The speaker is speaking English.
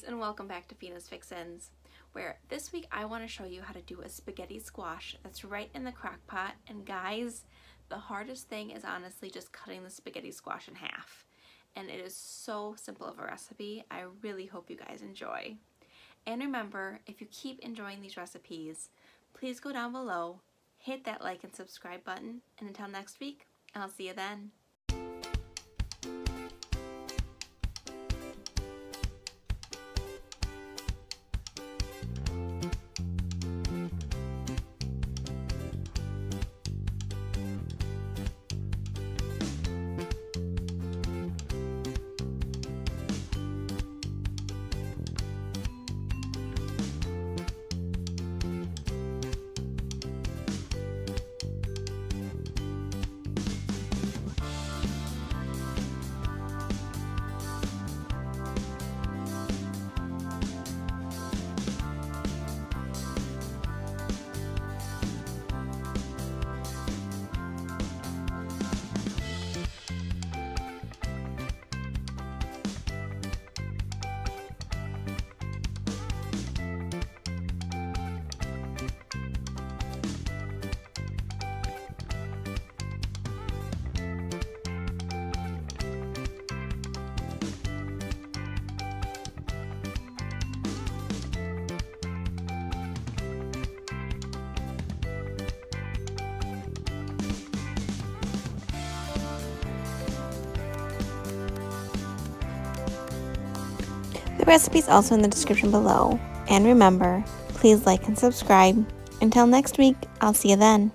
guys, and welcome back to Feena's Fixins, where this week I want to show you how to do a spaghetti squash that's right in the crock pot. And guys, the hardest thing is honestly just cutting the spaghetti squash in half, and it is so simple of a recipe. I really hope you guys enjoy, and remember, if you keep enjoying these recipes, please go down below, hit that like and subscribe button, and until next week, I'll see you then. The recipe is also in the description below, and remember, please like and subscribe. Until next week, I'll see you then.